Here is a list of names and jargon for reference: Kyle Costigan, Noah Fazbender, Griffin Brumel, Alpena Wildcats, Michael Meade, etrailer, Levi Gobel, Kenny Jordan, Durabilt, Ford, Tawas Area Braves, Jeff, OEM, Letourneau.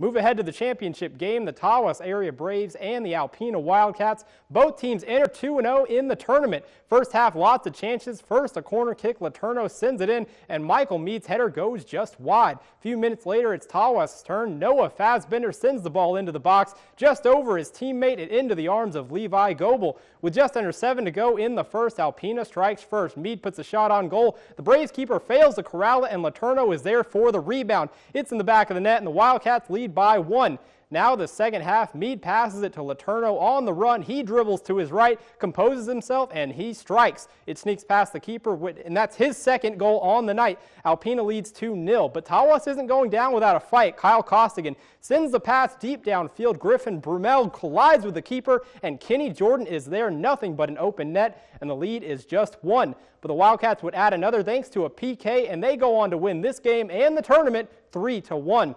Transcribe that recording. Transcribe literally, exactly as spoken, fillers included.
Move ahead to the championship game, the Tawas Area Braves and the Alpena Wildcats. Both teams enter two and oh in the tournament. First half, lots of chances. First, a corner kick. Letourneau sends it in, and Michael Meade's header goes just wide. A few minutes later, it's Tawas' turn. Noah Fazbender sends the ball into the box, just over his teammate and into the arms of Levi Gobel. With just under seven to go in the first, Alpena strikes first. Meade puts a shot on goal. The Braves keeper fails to corral it, and Letourneau is there for the rebound. It's in the back of the net, and the Wildcats lead by one. Now the second half, Meade passes it to Letourneau on the run. He dribbles to his right, composes himself, and he strikes. It sneaks past the keeper, and that's his second goal on the night. Alpena leads two nil, but Tawas isn't going down without a fight. Kyle Costigan sends the pass deep downfield. Griffin Brumel collides with the keeper, and Kenny Jordan is there, nothing but an open net, and the lead is just one. But the Wildcats would add another thanks to a P K, and they go on to win this game and the tournament three to one.